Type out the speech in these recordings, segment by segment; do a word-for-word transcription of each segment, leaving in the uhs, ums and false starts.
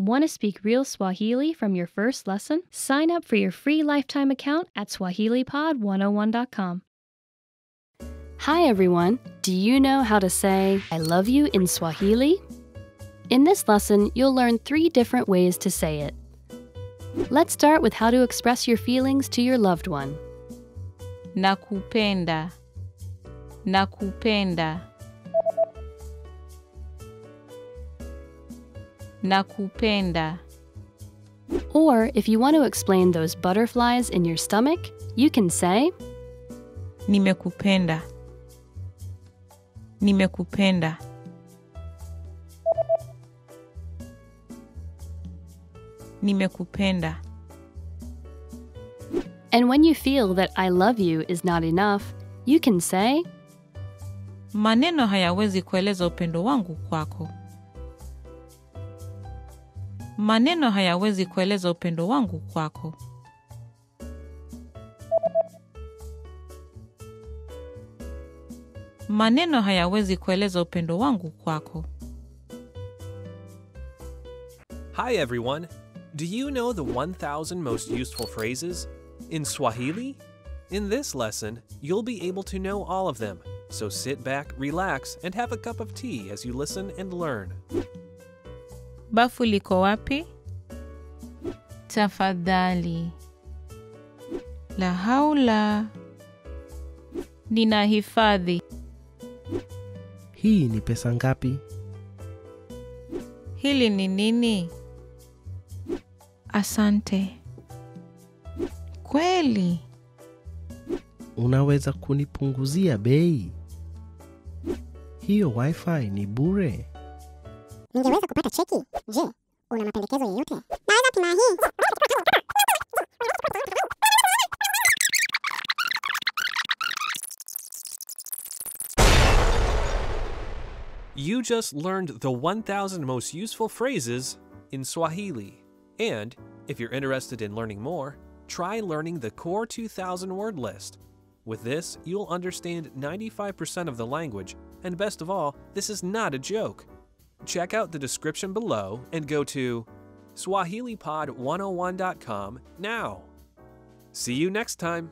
Want to speak real Swahili from your first lesson? Sign up for your free lifetime account at Swahili Pod one oh one dot com. Hi everyone! Do you know how to say I love you in Swahili? In this lesson, you'll learn three different ways to say it. Let's start with how to express your feelings to your loved one. Nakupenda. Nakupenda. Nakupenda. Or if you want to explain those butterflies in your stomach, you can say Nimekupenda. Nimekupenda. Nimekupenda. And when you feel that I love you is not enough, you can say Maneno hayawezi kueleza upendo wangu kwako. Maneno hayawezi kueleza upendo wangu kwako. Maneno hayawezi kueleza upendo wangu kwako. Hi everyone. Do you know the one thousand most useful phrases in Swahili? In this lesson, you'll be able to know all of them. So sit back, relax, and have a cup of tea as you listen and learn. Bafu liko wapi? Tafadhali. La haula. Ninahifadhi. Hii ni pesa ngapi? Hili ni nini? Asante. Kweli. Unaweza kunipunguzia bei? Hiyo wifi ni bure. Ningeweza kupata cheki. Je, una mapendekezo yoyote? Naweza pima hii. You just learned the one thousand most useful phrases in Swahili. And if you're interested in learning more, try learning the core two thousand word list. With this, you'll understand ninety-five percent of the language, and best of all, this is not a joke. Check out the description below and go to Swahili Pod one oh one dot com now. See you next time.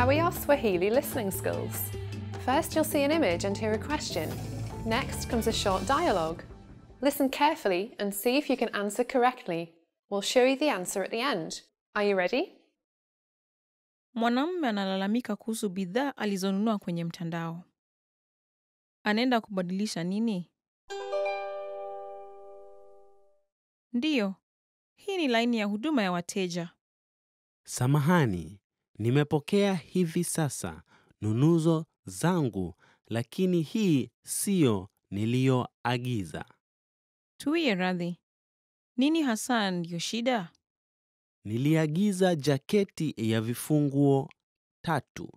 How are your Swahili listening skills? First, you'll see an image and hear a question. Next comes a short dialogue. Listen carefully and see if you can answer correctly. We'll show you the answer at the end. Are you ready? Mwanamume analalamika kuhusu bidhaa alizonunua kwenye mtandao. Anaenda kubadilisha nini? Ndiyo, hii ni laini ya huduma ya wateja. Samahani, nimepokea hivi sasa nunuzo zangu, lakini hii siyo niliyoagiza. Tuwie radhi. Nini hasa ndiyo shida? Niliagiza jaketi ya vifunguo tatu.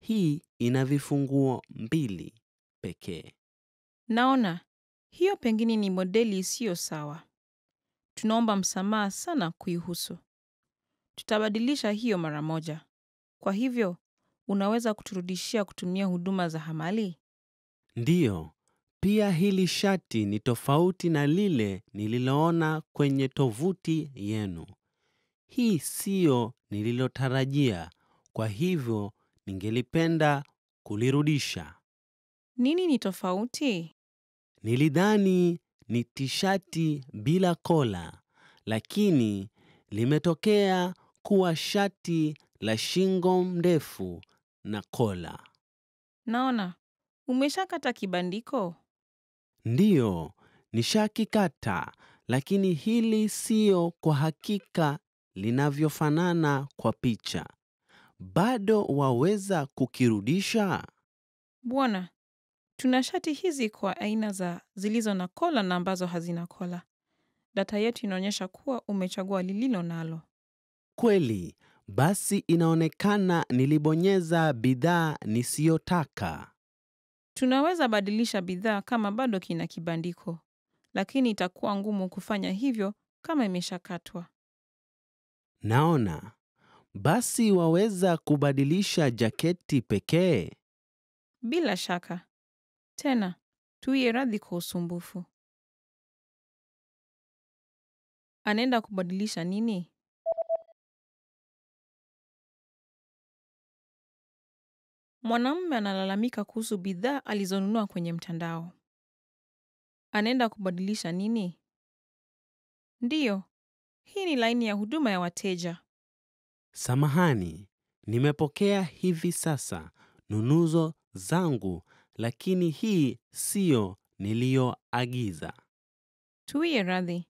Hii ina vifunguo mbili pekee. Naona, hiyo pengine ni modeli isiyo sawa. Tunaomba msamaha sana kuihusu. Tutabadilisha hiyo mara moja. Kwa hivyo, unaweza kuturudishia kutumia huduma za hamali? Ndiyo. Pia hili shati ni tofauti na lile nililoona kwenye tovuti yenu. Hii siyo nililotarajia. Kwa hivyo, ningelipenda kulirudisha. Nini ni tofauti? Nilidhani ni tishati bila kola, lakini limetokea kuwa shati la shingo mrefu na kola. Naona, umeshakata kibandiko? Ndiyo, nishakikata, lakini hili siyo kwa hakika linavyofanana kwa picha. Bado waweza kukirudisha? Bwana, tuna shati hizi kwa aina za zilizo na kola na ambazo hazina kola. Data yetu inaonyesha kuwa umechagua lililo nalo. Kweli, basi inaonekana nilibonyeza bidhaa nisiyotaka. Tunaweza badilisha bidhaa kama bado kina kibandiko, lakini itakuwa ngumu kufanya hivyo kama imeshakatwa. Naona, basi waweza kubadilisha jaketi pekee? Bila shaka. Tena, tuwe radhi kwa usumbufu. Anaenda kubadilisha nini? Mwanamume analalamika kuhusu bidhaa alizonunua kwenye mtandao. Anaenda kubadilisha nini? Ndiyo, hii ni laini ya huduma ya wateja. Samahani, nimepokea hivi sasa nunuzo zangu, lakini hii siyo niliyoagiza. Tuwe radhi.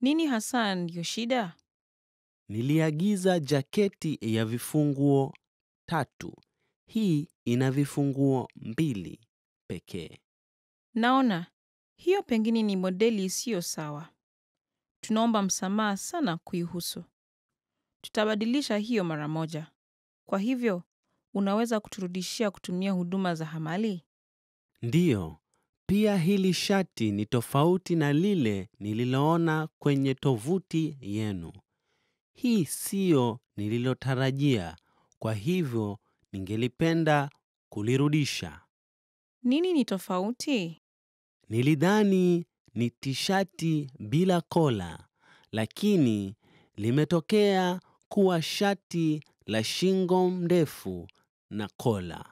Nini hasa ndiyo shida? Niliagiza jaketi ya vifunguo tatu. Hii ina vifunguo mbili pekee. Naona, hiyo pengine ni modeli isiyo sawa. Tunaomba msamaha sana kuihusu. Tutabadilisha hiyo mara moja. Kwa hivyo, unaweza kuturudishia kutumia huduma za hamali? Ndiyo. Pia hili shati ni tofauti na lile nililoona kwenye tovuti yenu. Hii siyo nililotarajia. Kwa hivyo, ningelipenda kulirudisha. Nini ni tofauti? Nilidhani ni tishati bila kola, lakini limetokea kuwa shati la shingo mrefu na kola.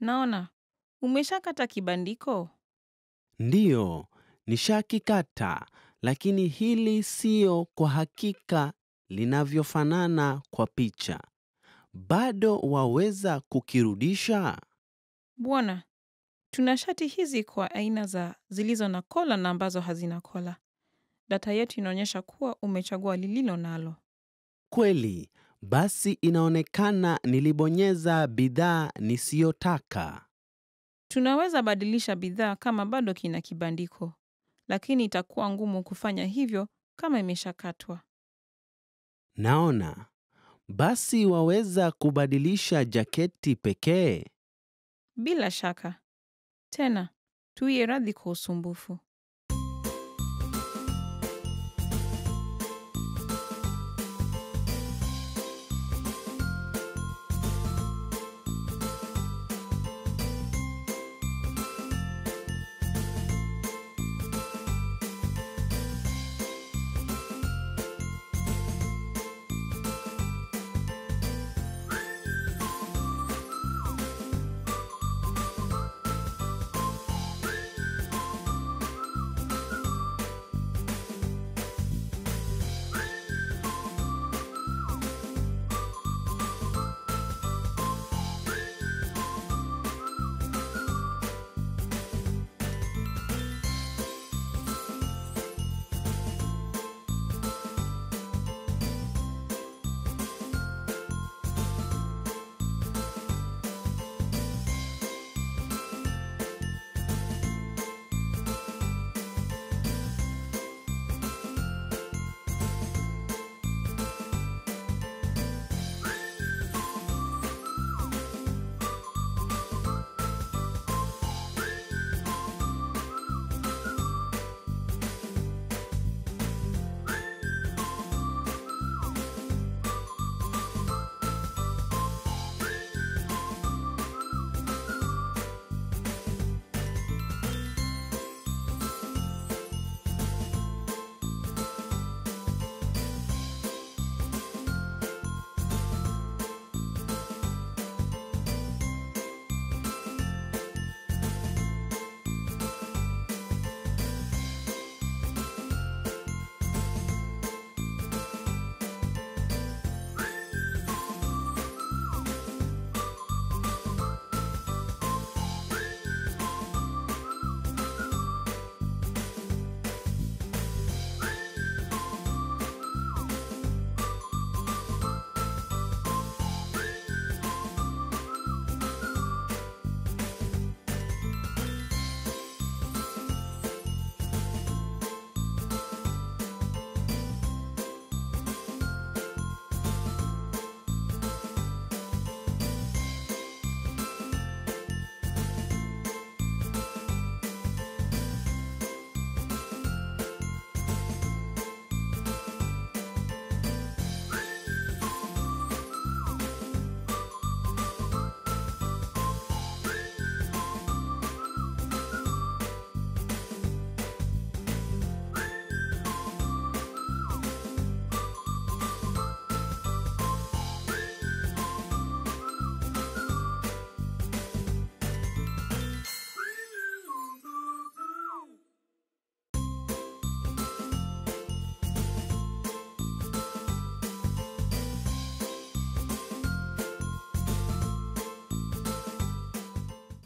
Naona, umeshakata kibandiko? Ndiyo, nishakikata, lakini hili siyo kwa hakika linavyofanana kwa picha. Bado waweza kukirudisha? Bwana, tuna shati hizi kwa aina za zilizo na kola na ambazo hazina kola. Data yetu inaonyesha kuwa umechagua lililo nalo. Kweli, basi inaonekana nilibonyeza bidhaa nisiyotaka. Tunaweza badilisha bidhaa kama bado kina kibandiko, lakini itakuwa ngumu kufanya hivyo kama imeshakatwa. Naona, basi waweza kubadilisha jaketi pekee? Bila shaka. Tena, tuwe radhi kwa usumbufu.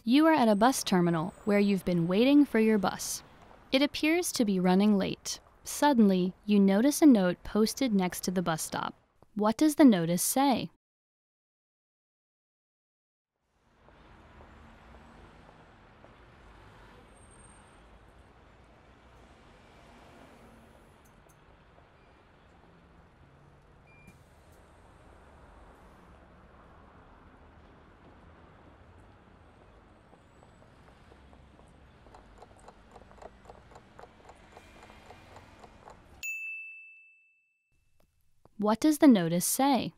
You are at a bus terminal where you've been waiting for your bus. It appears to be running late. Suddenly, you notice a note posted next to the bus stop. What does the notice say? What does the notice say?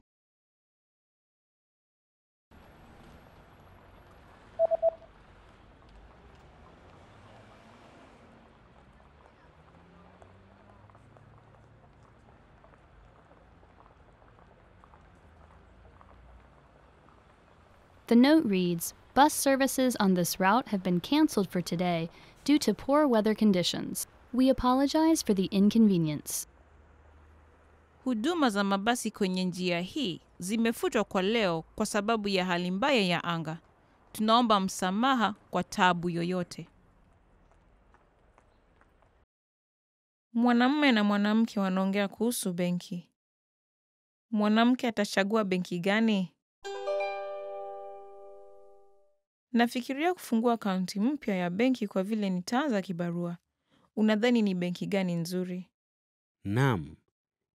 The note reads, "Bus services on this route have been canceled for today due to poor weather conditions. We apologize for the inconvenience." Huduma za mabasi kwenye njia hii zimefutwa kwa leo kwa sababu ya hali mbaya ya anga. Tunaomba msamaha kwa taabu yoyote. Mwanamume na mwanamke wanaongea kuhusu benki. Mwanamke atachagua benki gani? Nafikiria kufungua akaunti mpya ya benki kwa vile nitaanza kibarua. Unadhani ni benki gani nzuri? Naam.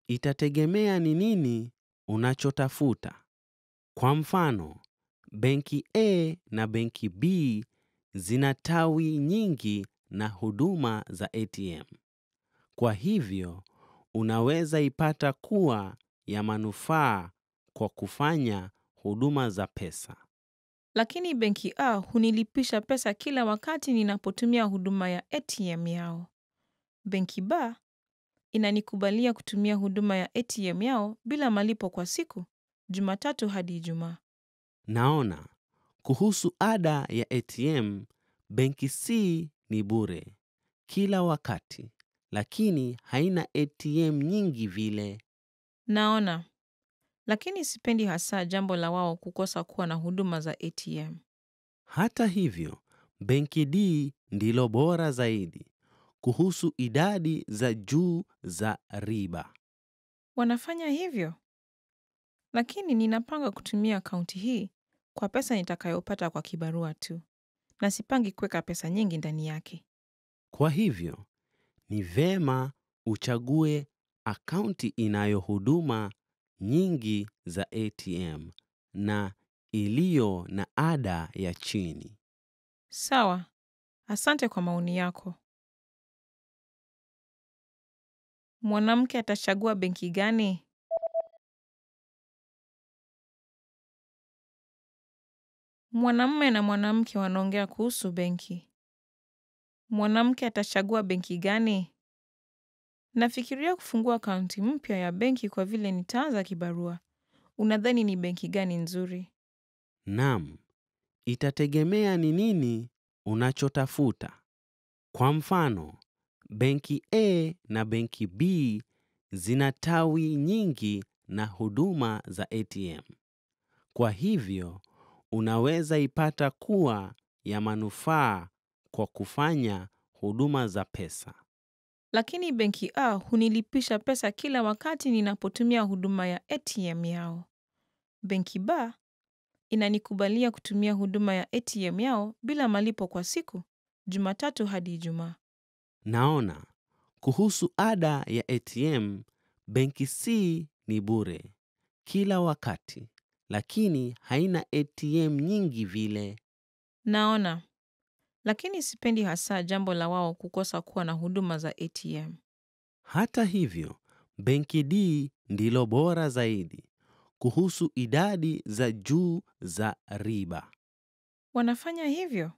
Itategemea ni nini unachotafuta. Kwa mfano, benki A na benki B zina tawi nyingi na huduma za A T M. Kwa hivyo, unaweza ipata kuwa ya manufaa kwa kufanya huduma za pesa. Lakini benki A hunilipisha pesa kila wakati ninapotumia huduma ya A T M yao. Benki B inanikubalia kutumia huduma ya A T M yao bila malipo kwa siku, Jumatatu hadi Ijumaa. Naona, kuhusu ada ya A T M, benki C ni bure kila wakati, lakini haina A T M nyingi vile. Naona, lakini sipendi hasa jambo la wao kukosa kuwa na huduma za A T M. Hata hivyo, benki D ndilo bora zaidi. Kuhusu idadi za juu za riba. Wanafanya hivyo. Lakini ninapanga kutumia akaunti hii kwa pesa nitakayopata kwa kibarua tu. Na sipangi kuweka pesa nyingi ndani yake. Kwa hivyo, ni vema uchague akaunti inayo huduma nyingi za A T M na iliyo na ada ya chini. Sawa. Asante kwa maoni yako. Mwanamke atachagua benki gani? Mwanamume na mwanamke wanaongea kuhusu benki. Mwanamke atachagua benki gani? Nafikiria kufungua akaunti mpya ya benki kwa vile nitaanza kibarua. Unadhani ni benki gani nzuri? Naam. Itategemea ni nini unachotafuta. Kwa mfano, benki A na benki B zina tawi nyingi na huduma za A T M. Kwa hivyo, unaweza ipata kuwa ya manufaa kwa kufanya huduma za pesa. Lakini benki A hunilipisha pesa kila wakati ninapotumia huduma ya A T M yao. Benki B inanikubalia kutumia huduma ya A T M yao bila malipo kwa siku, Jumatatu hadi Ijumaa. Naona, kuhusu ada ya A T M, benki C ni bure kila wakati, lakini haina A T M nyingi vile. Naona, lakini sipendi hasa jambo la wao kukosa kuwa na huduma za A T M. Hata hivyo, benki D ndilo bora zaidi. Kuhusu idadi za juu za riba. Wanafanya hivyo.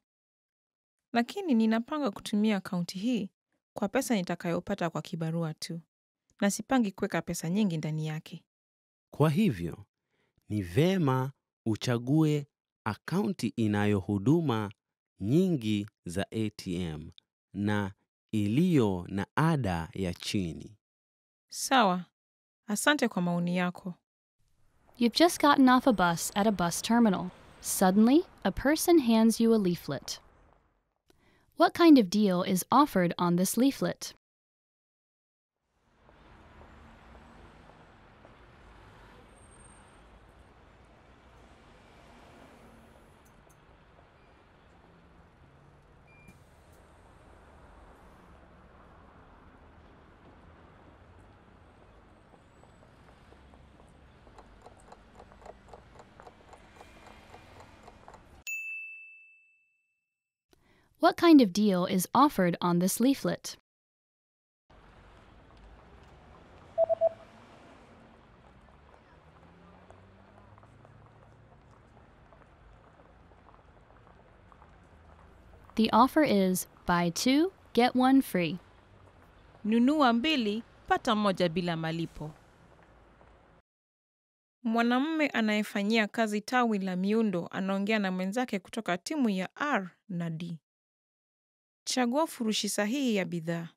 Lakini ninapanga kutumia akaunti hii kwa pesa nitakayopata kwa kibarua tu. Na sipangi kuweka pesa nyingi ndani yake. Kwa hivyo, ni vema uchague akaunti inayo huduma nyingi za A T M na iliyo na ada ya chini. Sawa. Asante kwa maoni yako. You've just gotten off a bus at a bus terminal. Suddenly, a person hands you a leaflet. What kind of deal is offered on this leaflet? What kind of deal is offered on this leaflet? The offer is buy two, get one free. Nunua mbili, pata moja bila malipo. Mwanamume anayefanyia kazi tawi la miundo anaongea na mwenzake kutoka timu ya R na D. Chagua furushi sahihi ya bidhaa.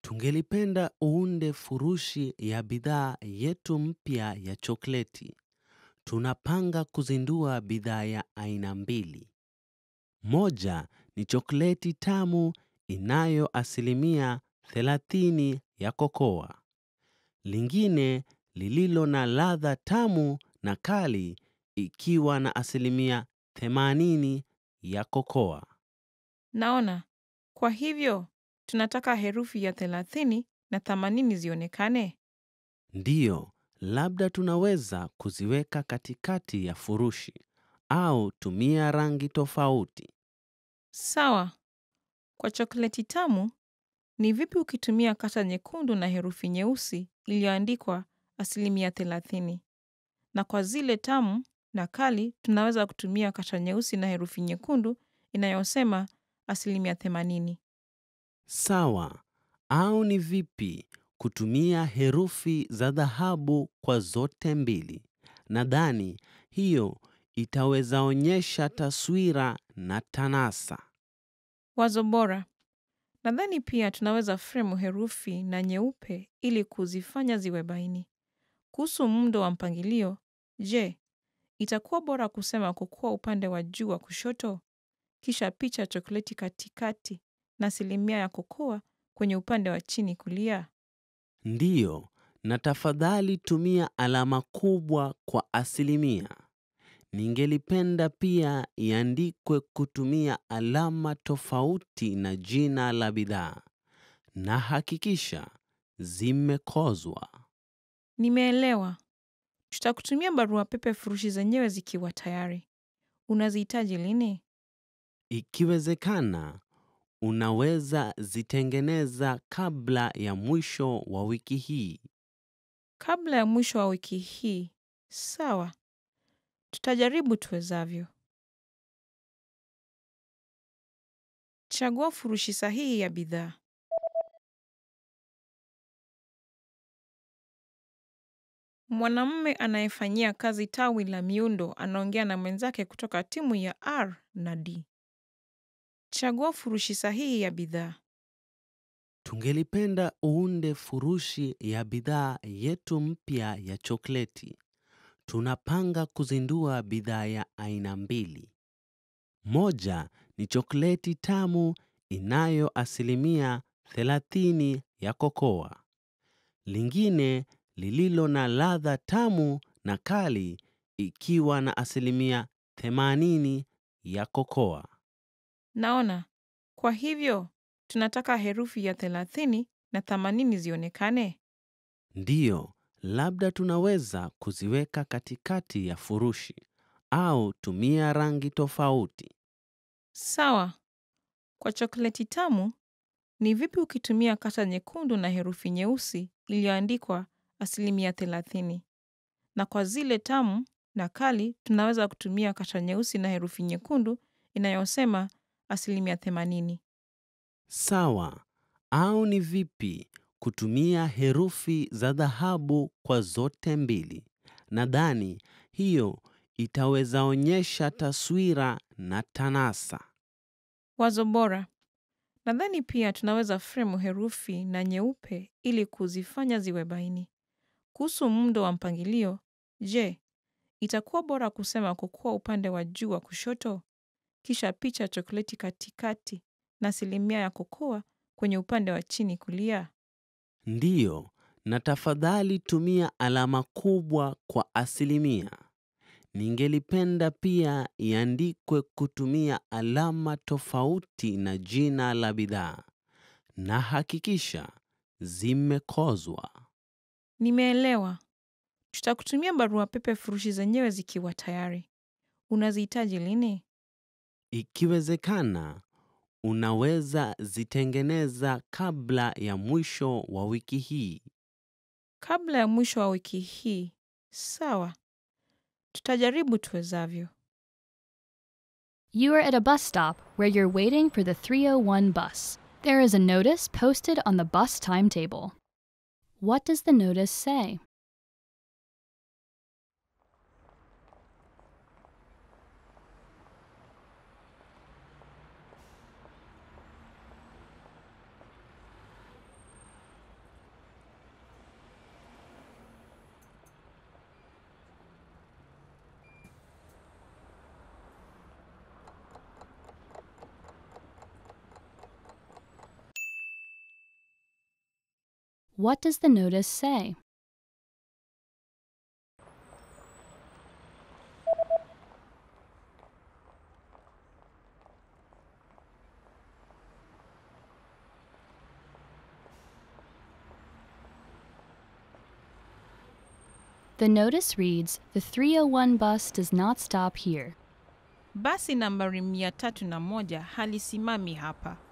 Tungelipenda uunde furushi ya bidhaa yetu mpya ya chokleti. Tunapanga kuzindua bidhaa ya aina mbili. Moja ni chokleti tamu inayo asilimia thelathini ya kokoa. Lingine lililo na ladha tamu na kali ikiwa na asilimia themanini ya kokoa. Naona, kwa hivyo, tunataka herufi ya thelathini na themanini zionekane? Ndiyo, labda tunaweza kuziweka katikati ya furushi, au tumia rangi tofauti. Sawa, kwa chokoleti tamu, ni vipi ukitumia kata nyekundu na herufi nyeusi iliyoandikwa asilimia thelathini? Na kwa zile tamu na kali, tunaweza kutumia kata nyeusi na herufi nyekundu inayosema asilimia themanini. Sawa, au ni vipi kutumia herufi za dhahabu kwa zote mbili? Nadhani hiyo itaweza onyesha taswira na tanasa. Wazo bora. Nadhani pia tunaweza fremu herufi na nyeupe ili kuzifanya ziwe baini. Kuhusu muundo wa mpangilio, je, itakuwa bora kusema kokoa upande wa juu wa kushoto, kisha picha chokoleti katikati na asilimia ya kokoa kwenye upande wa chini kulia? Ndiyo, na tafadhali tumia alama kubwa kwa asilimia. Ningelipenda pia iandikwe kutumia alama tofauti na jina la bidhaa. Na hakikisha zimekozwa. Nimeelewa. Tutakutumia barua pepe furushi zenyewe zikiwa tayari. Unazihitaji lini? Ikiwezekana, unaweza zitengeneza kabla ya mwisho wa wiki hii. Kabla ya mwisho wa wiki hii. Sawa. Tutajaribu tuwezavyo. Chagua furushi sahihi ya bidhaa. Mwanamume anayefanyia kazi tawi la miundo anaongea na mwenzake kutoka timu ya R na D. Chagua furushi sahihi ya bidhaa. Tungelipenda uunde furushi ya bidhaa yetu mpya ya chokleti. Tunapanga kuzindua bidhaa ya aina mbili. Moja ni chokleti tamu inayo asilimia thelathini ya kokoa. Lingine lililo na ladha tamu na kali ikiwa na asilimia themanini ya kokoa. Naona, kwa hivyo, tunataka herufi ya thelathini na themanini zionekane? Ndiyo, labda tunaweza kuziweka katikati ya furushi, au tumia rangi tofauti. Sawa, kwa chokoleti tamu, ni vipi ukitumia kata nyekundu na herufi nyeusi iliyoandikwa asilimia thelathini? Na kwa zile tamu na kali, tunaweza kutumia kata nyeusi na herufi nyekundu inayosema asilimia themanini. Sawa, au ni vipi kutumia herufi za dhahabu kwa zote mbili? Nadhani hiyo itaweza onyesha taswira na tanasa. Wazo bora. Nadhani pia tunaweza fremu herufi na nyeupe ili kuzifanya ziwe baini. Kuhusu muundo wa mpangilio, je, Itakuwa bora kusema kukua upande wa juu wa kushoto, kisha picha chokoleti katikati na asilimia ya kokoa kwenye upande wa chini kulia. Ndiyo, na tafadhali tumia alama kubwa kwa asilimia. Ningelipenda pia iandikwe kutumia alama tofauti na jina la bidhaa. Na hakikisha zimekozwa. Nimeelewa. Tutakutumia barua pepe furushi zenyewe zikiwa tayari. Unazihitaji lini? Ikiwezekana, unaweza zitengeneza kabla ya mwisho wa wiki hii. Kabla ya mwisho wa wiki hii. Sawa. Tutajaribu tuwezavyo. You are at a bus stop where you're waiting for the three oh one bus. There is a notice posted on the bus timetable. What does the notice say? What does the notice say? The notice reads, the three oh one bus does not stop here. Basi nambari mia tatu na moja halisimami hapa.